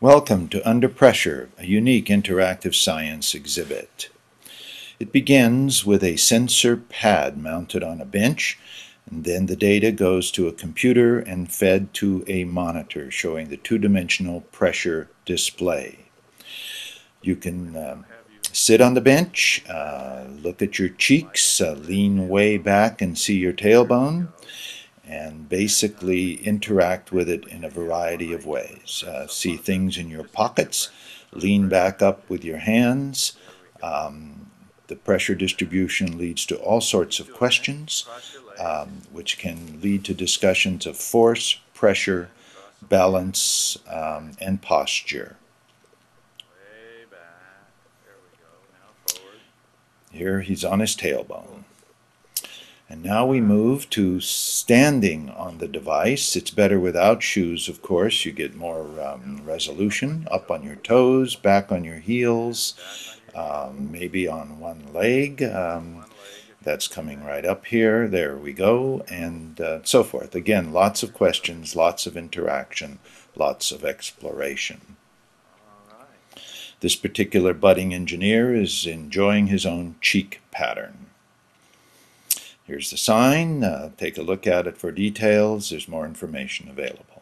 Welcome to Under Pressure, a unique interactive science exhibit. It begins with a sensor pad mounted on a bench, and then the data goes to a computer and fed to a monitor showing the two-dimensional pressure display. You can sit on the bench, look at your cheeks, lean way back and see your tailbone, and basically interact with it in a variety of ways. See things in your pockets, lean back up with your hands. The pressure distribution leads to all sorts of questions, which can lead to discussions of force, pressure, balance, and posture. Here he's on his tailbone. And now we move to standing on the device. It's better without shoes, of course. You get more resolution. Up on your toes, back on your heels, maybe on one leg. That's coming right up here. There we go. And so forth. Again, lots of questions, lots of interaction, lots of exploration. This particular budding engineer is enjoying his own cheek pattern. Here's the sign. Take a look at it for details. There's more information available.